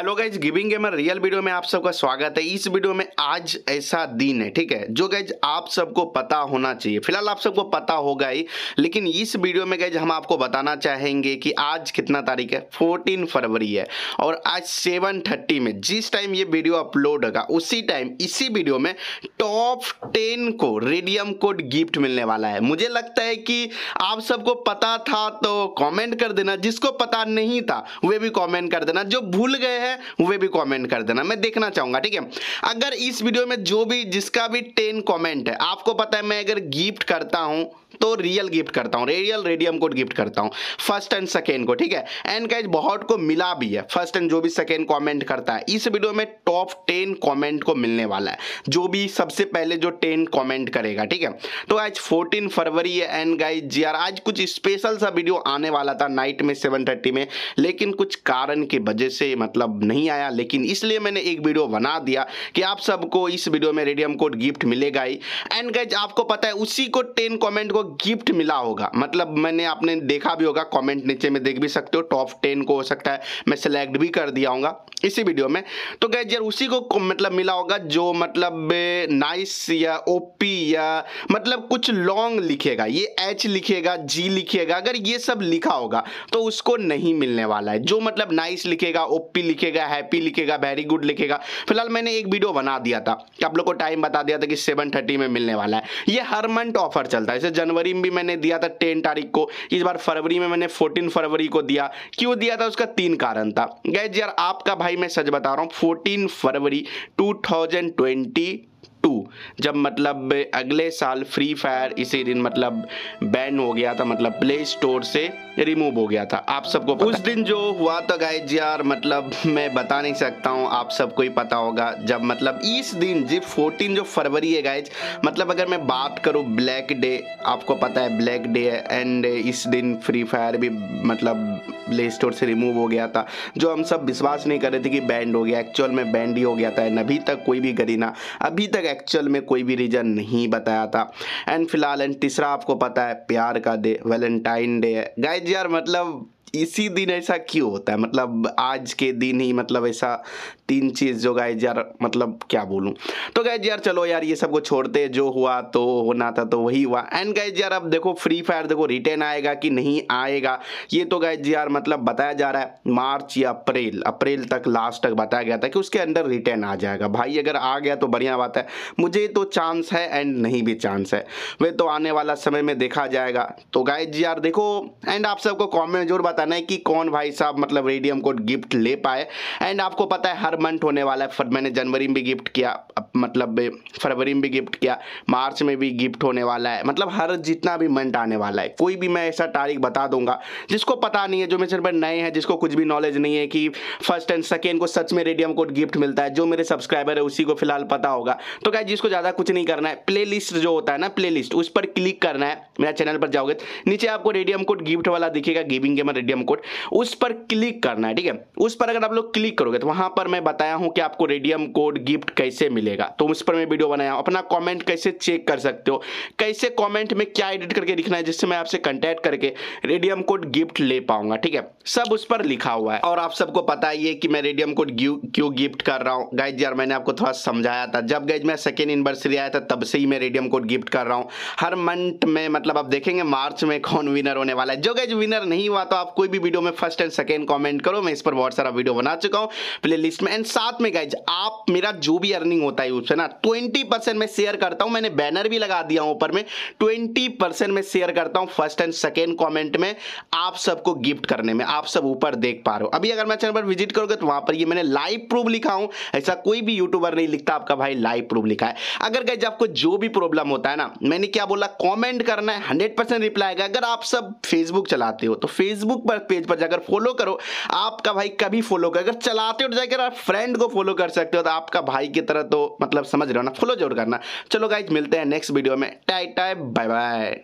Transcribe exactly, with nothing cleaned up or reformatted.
Hello guys, giving gamer real video में आप सबका स्वागत है। इस वीडियो में आज ऐसा दिन है, ठीक है, जो गाइज आप सबको पता होना चाहिए। फिलहाल आप सबको पता होगा ही, लेकिन इस वीडियो में गाइज हम आपको बताना चाहेंगे कि आज कितना तारीख है। चौदह फरवरी है और आज सात तीस में जिस टाइम ये वीडियो अपलोड होगा उसी टाइम इसी वीडियो में टॉप टेन को रेडियम कोड गिफ्ट मिलने वाला है। मुझे लगता है कि आप सबको पता था तो कॉमेंट कर देना, जिसको पता नहीं था वे भी कॉमेंट कर देना, जो भूल गए है वे भी कमेंट कर देना, मैं देखना चाहूंगा, ठीक है। अगर इस वीडियो में जो भी जिसका भी टेन कमेंट है, आपको पता है मैं अगर गिफ्ट करता हूं तो रियल गिफ्ट करता हूं, रियल रेडियम कोड गिफ्ट करता हूं फर्स्ट एंड सेकेंड को, ठीक है। एंड गाइस बहुत को मिला भी है फर्स्ट एंड जो भी सेकेंड कमेंट करता है। इस वीडियो में टॉप टेन कमेंट को मिलने वाला है, जो भी सबसे पहले जो टेन कमेंट करेगा, ठीक है। तो आज चौदह फरवरी है एंड गाइस यार आज कुछ स्पेशल सा वीडियो आने वाला था नाइट में सेवन थर्टी में, लेकिन कुछ कारण की वजह से मतलब नहीं आया, लेकिन इसलिए मैंने एक वीडियो बना दिया कि आप सबको इस वीडियो में रेडियम कोड गिफ्ट मिलेगा ही। एंड गाइस आपको पता है उसी को टेन कमेंट को गिफ्ट मिला होगा, मतलब मैंने आपने देखा भी होगा, कमेंट नीचे में देख भी सकते हो, टॉप टेन को हो सकता है मैं सिलेक्ट भी कर दिया हूँ इसी वीडियो में। तो गाइस यार उसी को मतलब मिला होगा जो मतलब नाइस या ओपी या मतलब कुछ लॉन्ग लिखेगा, ये एच लिखेगा, जी लिखेगा, अगर ये सब लिखा होगा तो उसको नहीं मिलने वाला है। जो मतलब नाइस लिखेगा, ओपी लिखेगा, हैप्पी लिखेगा, वेरी गुड लिखेगा। फिलहाल मैंने एक वीडियो बना दिया था, आप लोग को टाइम बता दिया था कि सेवन थर्टी में मिलने वाला है। ये हर मंथ ऑफर चलता है, जैसे जनवरी में भी मैंने दिया था टेन तारीख को, इस बार फरवरी में मैंने फोर्टीन फरवरी को दिया। क्यों दिया था उसका तीन कारण था। गाइस यार आपका भाई मैं सच बता रहा हूँ, चौदह फरवरी टू थाउजेंड ट्वेंटी टू जब मतलब अगले साल फ्री फायर इसी दिन मतलब बैन हो गया था, मतलब प्ले स्टोर से रिमूव हो गया था, आप सबको उस दिन जो हुआ था। गाइस यार मतलब मैं बता नहीं सकता हूँ, आप सबको ही पता होगा। जब मतलब इस दिन जी चौदह जो फरवरी है गाइस, मतलब अगर मैं बात करूँ ब्लैक डे, आपको पता है ब्लैक डे है एंड इस दिन फ्री फायर भी मतलब प्ले स्टोर से रिमूव हो गया था, जो हम सब विश्वास नहीं कर रहे थे कि बैंड हो गया। एक्चुअल में बैंड ही हो गया था एंड अभी तक कोई भी गरीना अभी तक एक्चुअल में कोई भी रीज़न नहीं बताया था। एंड फिलहाल एंड तीसरा आपको पता है प्यार का डे, वैलेंटाइन डे है। गाइस यार मतलब इसी दिन ऐसा क्यों होता है, मतलब आज के दिन ही मतलब ऐसा तीन चीज़ जो गाइस यार मतलब क्या बोलूँ। तो गाइस यार चलो यार ये सब को छोड़ते, जो हुआ तो होना था तो वही हुआ। एंड गाइस यार अब देखो फ्री फायर देखो रिटर्न आएगा कि नहीं आएगा, ये तो गाइस यार मतलब बताया जा रहा है मार्च या अप्रैल अप्रैल तक लास्ट तक बताया गया था कि उसके अंदर रिटर्न आ जाएगा। भाई अगर आ गया तो बढ़िया बात है, मुझे तो चांस है एंड नहीं भी चांस है, वे तो आने वाला समय में देखा जाएगा। तो गाइस यार देखो एंड आप सबको कॉमेंट जरूर नहीं कि कौन भाई साहब मतलब रेडियम कोड गिफ्ट ले पाए। एंड आपको पता है हर मंथ होने वाला है, मैंने जनवरी में भी गिफ्ट किया, मतलब फरवरी में भी गिफ्ट किया, मार्च में भी गिफ्ट होने वाला है, मतलब हर जितना भी मंथ आने वाला है कोई भी मैं ऐसा तारीख बता दूंगा। जिसको पता नहीं है, जो मेरे पर नए हैं, जिसको कुछ भी नॉलेज नहीं है कि फर्स्ट एंड सेकेंड को सच में रेडियम कोड गिफ्ट मिलता है, जो मेरे सब्सक्राइबर है उसी को फिलहाल पता होगा। तो क्या जिसको ज़्यादा कुछ नहीं करना है, प्ले लिस्ट जो होता है ना प्ले लिस्ट, उस पर क्लिक करना है। मेरा चैनल पर जाओगे नीचे आपको रेडियम कोड गिफ्ट वाला दिखेगा, गिविंग गेमर रेडियम कोड, उस पर क्लिक करना है, ठीक है। उस पर अगर आप लोग क्लिक करोगे तो वहां पर मैं बताया हूं कि आपको रेडियम कोड गिफ्ट कैसे मिलेगा, तो उस पर मैं वीडियो बनाया हूं। अपना कमेंट कैसे चेक कर सकते हो, कैसे कमेंट में क्या एडिट करके लिखना है जिससे मैं आपसे कांटेक्ट करके रेडियम कोड गिफ्ट ले पाऊंगा, ठीक है, सब उस पर लिखा हुआ है। और आप सबको पता ही है कि मैं रेडियम कोड क्यों गिफ्ट कर रहा हूँ। गाइस यार मैंने आपको थोड़ा समझाया था, जब गाइस मैं सेकेंड एनिवर्सरी आया था तब से ही मैं रेडियम कोड गिफ्ट कर रहा हूँ हर मंथ में। मतलब आप देखेंगे मार्च में कौन विनर होने वाला है, जो गाइस विनर नहीं हुआ तो आप कोई भी वीडियो में फर्स्ट एंड सेकेंड कमेंट करो, मैं इस पर बहुत सारा वीडियो बना चुका हूं प्लेलिस्ट में। एंड साथ में गाइज आप मेरा जो भी अर्निंग होता है उससे ना बीस परसेंट मैं शेयर करता हूं, मैंने बैनर भी लगा दिया हूं ऊपर में, बीस परसेंट मैं शेयर करता हूं फर्स्ट एंड सेकेंड कमेंट में आप सबको गिफ्ट करने में। आप सब ऊपर देख पा रहे हो, अभी अगर मैं चैनल पर विजिट करोगे तो वहां पर ये मैंने लाइव प्रूफ लिखा हूं, ऐसा कोई भी यूट्यूबर नहीं लिखता, आपका भाई लाइव प्रूफ लिखा है। अगर गाइज आपको जो भी प्रॉब्लम होता है ना, मैंने क्या बोला, कॉमेंट करना है, हंड्रेड परसेंट रिप्लाई आएगा। अगर आप सब फेसबुक चलाते हो तो फेसबुक पर पेज पर जाकर फॉलो करो, आपका भाई कभी फॉलो कर, अगर चलाते हो तो जाकर आप फ्रेंड को फॉलो कर सकते हो, तो आपका भाई की तरह तो मतलब समझ रहे हो ना, फॉलो जरूर करना। चलो गाइज मिलते हैं नेक्स्ट वीडियो में, टाई टाई बाय बाय।